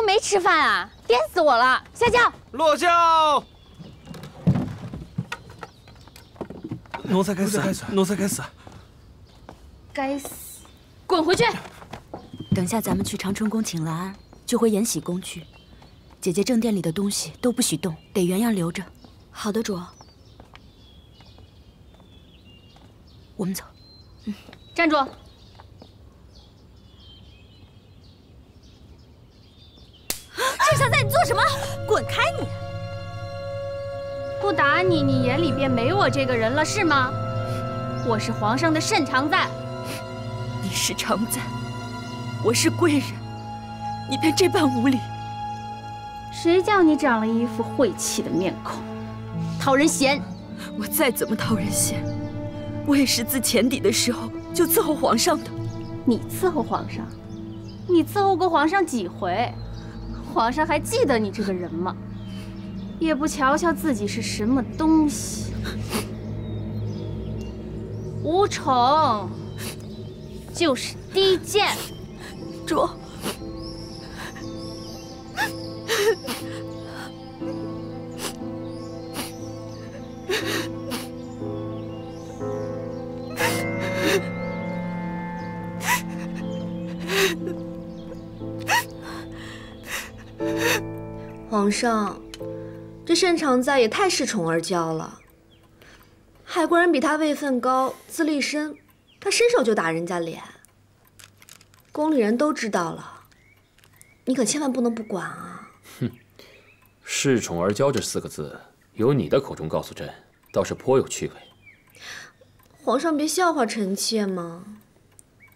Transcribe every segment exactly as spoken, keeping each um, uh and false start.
都没吃饭啊，颠死我了！下轿，落轿。奴才该死，奴才该死，该死，滚回去！等下咱们去长春宫请兰安，就回延禧宫去。姐姐正殿里的东西都不许动，得原样留着。好的，主王。我们走。嗯，站住！ 这小崽，你做什么？滚开你！不打你，你眼里便没我这个人了是吗？我是皇上的慎常在。你是常在，我是贵人，你便这般无礼。谁叫你长了一副晦气的面孔，讨人嫌？我再怎么讨人嫌，我也是自前底的时候就伺候皇上的。你伺候皇上？你伺候过皇上几回？ 皇上还记得你这个人吗？也不瞧瞧自己是什么东西，无宠，就是低贱。主，皇上，这慎常在也太恃宠而骄了。海国人比他位分高，资历深，他伸手就打人家脸。宫里人都知道了，你可千万不能不管啊！哼，恃宠而骄这四个字，由你的口中告诉朕，倒是颇有趣味。皇上别笑话臣妾嘛，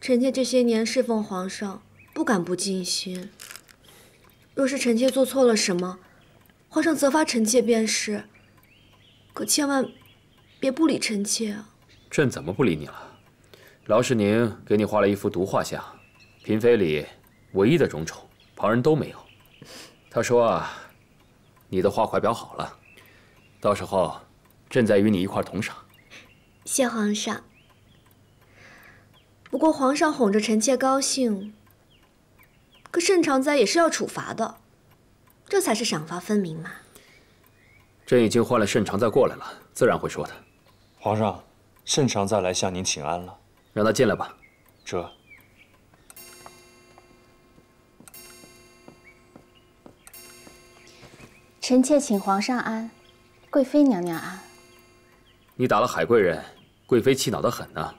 臣妾这些年侍奉皇上，不敢不尽心。 若是臣妾做错了什么，皇上责罚臣妾便是。可千万别不理臣妾啊！朕怎么不理你了？劳世宁给你画了一幅毒画像，嫔妃里唯一的荣宠，旁人都没有。他说啊，你的画快裱好了，到时候朕再与你一块同赏。谢皇上。不过皇上哄着臣妾高兴。 可慎常在也是要处罚的，这才是赏罚分明嘛。朕已经换了慎常在过来了，自然会说的。皇上，慎常在来向您请安了，让他进来吧。这。臣妾请皇上安，贵妃娘娘安。你打了海贵人，贵妃气恼得很呢。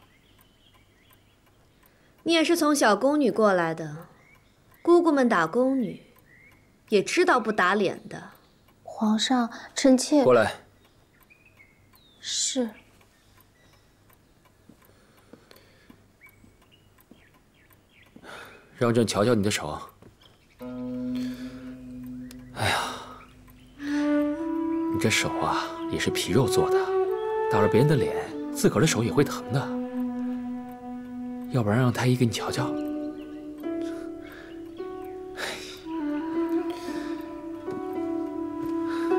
你也是从小宫女过来的。 姑姑们打宫女，也知道不打脸的。皇上，臣妾过来。是。让朕瞧瞧你的手。哎呀，你这手啊，也是皮肉做的，打了别人的脸，自个儿的手也会疼的。要不然让太医给你瞧瞧。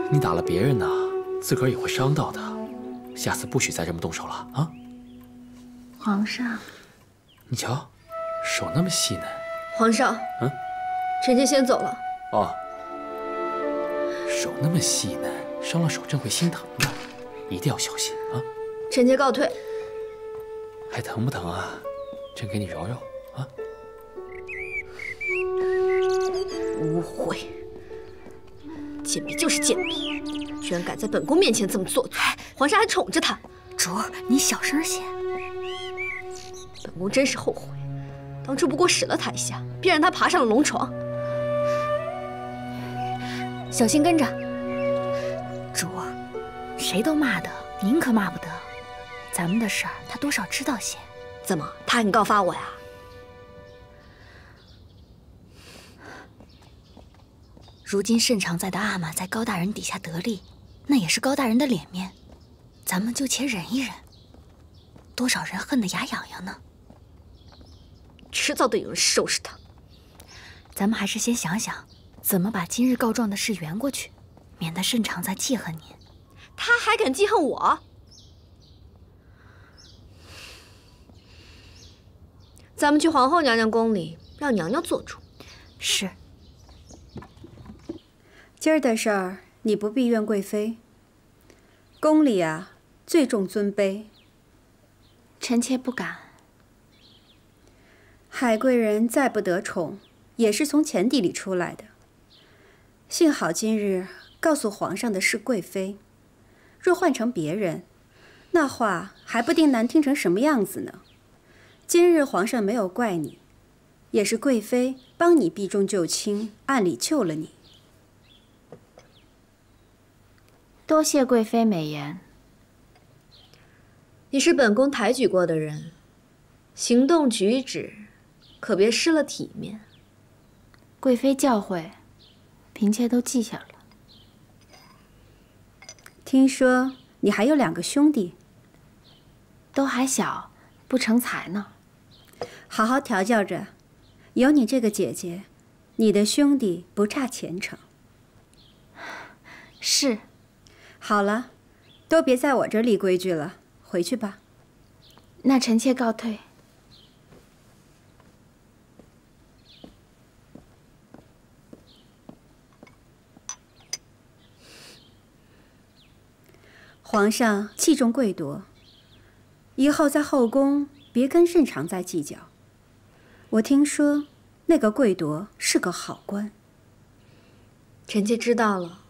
你打了别人呢，自个儿也会伤到的。下次不许再这么动手了啊！皇上，你瞧，手那么细嫩。皇上，嗯，臣妾先走了。哦，手那么细嫩，伤了手朕会心疼的，一定要小心啊！臣妾告退。还疼不疼啊？朕给你揉揉啊。污秽。 贱婢就是贱婢，居然敢在本宫面前这么做作，皇上还宠着她。主儿，你小声些。本宫真是后悔，当初不过使了她一下，便让她爬上了龙床。小心跟着。主儿，谁都骂的，您可骂不得。咱们的事儿，她多少知道些。怎么，她还敢告发我呀？ 如今慎常在的阿玛在高大人底下得力，那也是高大人的脸面，咱们就且忍一忍。多少人恨得牙痒痒呢？迟早得有人收拾他。咱们还是先想想，怎么把今日告状的事圆过去，免得慎常在记恨您。他还敢记恨我？咱们去皇后娘娘宫里，让娘娘做主。是。今儿的事儿你不必怨贵妃。宫里啊，最重尊卑。臣妾不敢。海贵人再不得宠，也是从前帝里出来的。幸好今日告诉皇上的是贵妃，若换成别人，那话还不定难听成什么样子呢。今日皇上没有怪你，也是贵妃帮你避重就轻，暗里救了你。 多谢贵妃美言。你是本宫抬举过的人，行动举止可别失了体面。贵妃教诲，嫔妾都记下了。听说你还有两个兄弟，都还小，不成才呢。好好调教着，有你这个姐姐，你的兄弟不差前程。是。 好了，都别在我这儿立规矩了，回去吧。那臣妾告退。皇上器重贵夺，以后在后宫别跟慎常再计较。我听说那个贵夺是个好官，臣妾知道了。